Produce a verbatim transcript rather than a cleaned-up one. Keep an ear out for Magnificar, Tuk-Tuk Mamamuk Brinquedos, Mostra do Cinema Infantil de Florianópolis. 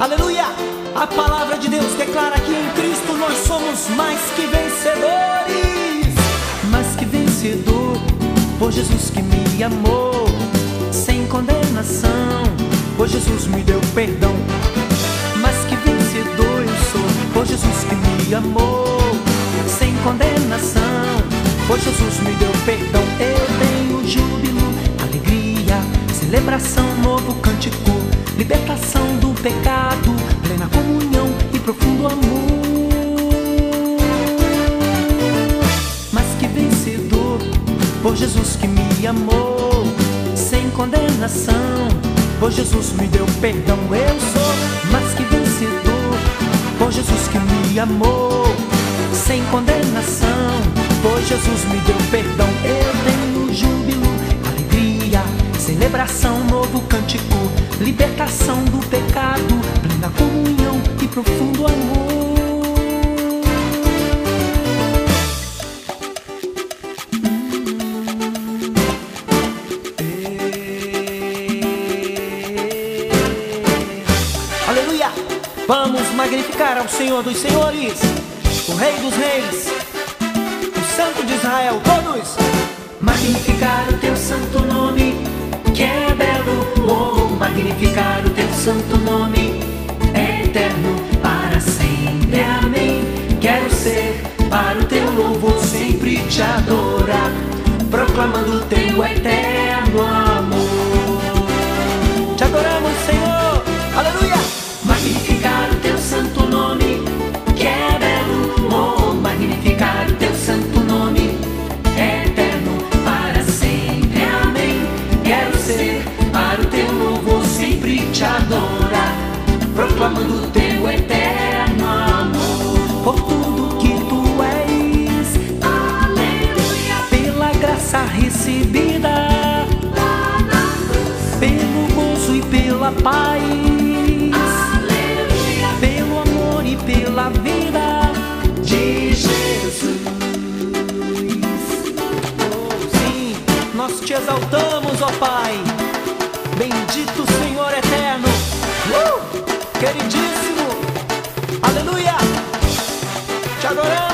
Aleluia! A palavra de Deus declara que em Cristo nós somos mais que vencedores. Mais que vencedor, por Jesus que me amou, sem condenação, por Jesus me deu perdão. Mais que vencedor eu sou, por Jesus que me amou, sem condenação, por Jesus me deu perdão. Eu tenho júbilo, alegria, celebração, novo cântico, libertação do pecado, plena comunhão e profundo amor. Mais que vencedor, por Jesus que me amou, sem condenação, por Jesus me deu perdão. Eu sou mais que vencedor, por Jesus que me amou, sem condenação, por Jesus me deu perdão. Eu tenho júbilo, alegria, celebração, novo cântico, libertação do pecado, plena comunhão e profundo amor. Aleluia! Vamos magnificar ao Senhor dos senhores, o Rei dos reis, o Santo de Israel, todos! Magnificar o teu santo nome, que é belo. Magnificar o teu santo nome, é eterno para sempre, amém. Quero ser para o teu louvor, sempre te adorar, proclamando o teu eterno amor. Te adoramos, Senhor, aleluia. Magnificar o teu santo nome, que é belo, oh, magnificar o teu santo nome, é eterno para sempre, amém. Quero ser para o teu louvor, te adorar, proclamando o teu eterno amor. Por tudo que tu és, aleluia, pela graça recebida lá na cruz, pelo gozo e pela paz, aleluia, pelo amor e pela vida de Jesus. Oh, sim, nós te exaltamos, ó Pai, bendito Senhor eterno, uh, queridíssimo, aleluia, te adoramos.